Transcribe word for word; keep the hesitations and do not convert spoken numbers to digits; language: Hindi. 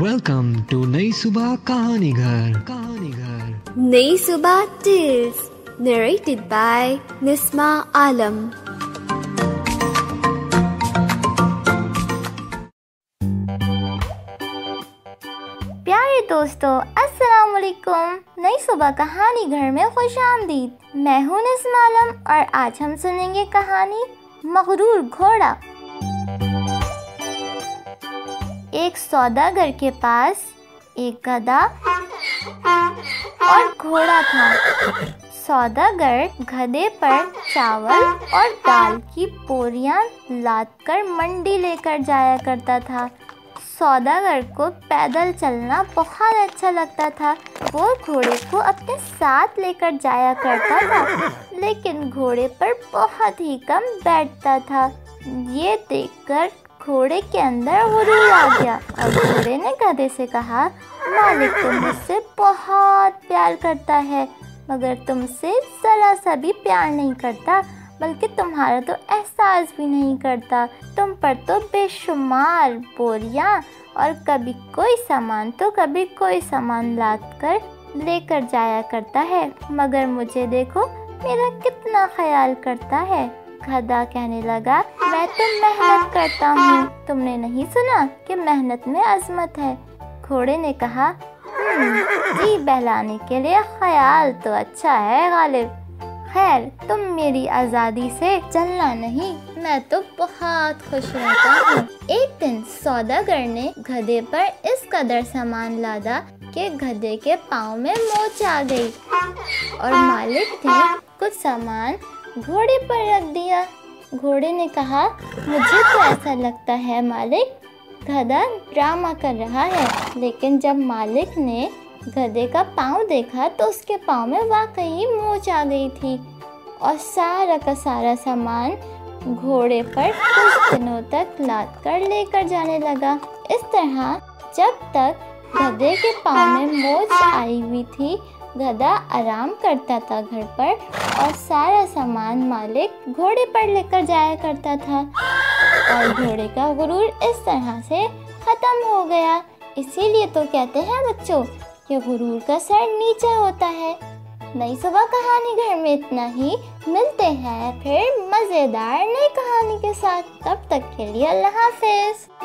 वेलकम टू नई सुबह कहानी घर कहानी घर नई सुबह tales narrated by Nisma Alam. प्यारे दोस्तों, अस्सलाम वालेकुम। नई सुबह कहानी घर में खुशामदीद। मैं हूँ निस्मा आलम और आज हम सुनेंगे कहानी मगरूर घोड़ा। एक सौदागर के पास एक गधा और घोड़ा था। सौदागर गधे पर चावल और दाल की बोरियां लादकर मंडी लेकर जाया करता था। सौदागर को पैदल चलना बहुत अच्छा लगता था। वो घोड़े को अपने साथ लेकर जाया करता था, लेकिन घोड़े पर बहुत ही कम बैठता था। ये देखकर घोड़े के अंदर गुरूर आ गया और घोड़े ने गधे से कहा, मालिक तो मुझसे बहुत प्यार करता है, मगर तुमसे जरा सा भी प्यार नहीं करता, बल्कि तुम्हारा तो एहसास भी नहीं करता। तुम पर तो बेशुमार बोरियां और कभी कोई सामान तो कभी कोई सामान लाद कर लेकर जाया करता है, मगर मुझे देखो, मेरा कितना ख्याल करता है। गधा कहने लगा, मैं तो मेहनत करता हूँ, तुमने नहीं सुना कि मेहनत में अजमत है। घोड़े ने कहा, जी बहलाने के लिए ख्याल तो अच्छा है गालिब, खैर तुम मेरी आज़ादी से चलना नहीं, मैं तो बहुत खुश रहता हूँ। एक दिन सौदागर ने गधे पर इस कदर सामान लादा कि गधे के पाँव में मोच आ गई और मालिक ने कुछ सामान घोड़े पर रख दिया। घोड़े ने कहा, मुझे तो ऐसा लगता है मालिक गधा ड्रामा कर रहा है, लेकिन जब मालिक ने गधे का पाँव देखा तो उसके पाँव में वाकई मोच आ गई थी और सारा का सारा सामान घोड़े पर कुछ दिनों तक लाद कर लेकर जाने लगा। इस तरह जब तक गधे के पाँव में मोच आई हुई थी, गधा आराम करता था घर पर और सारा सामान मालिक घोड़े पर लेकर जाया करता था और घोड़े का गुरूर इस तरह से ख़त्म हो गया। इसीलिए तो कहते हैं बच्चों कि गुरूर का सर नीचे होता है। नई सुबह कहानी घर में इतना ही। मिलते हैं फिर मज़ेदार नई कहानी के साथ, तब तक के लिए अल्लाह हाफिज़।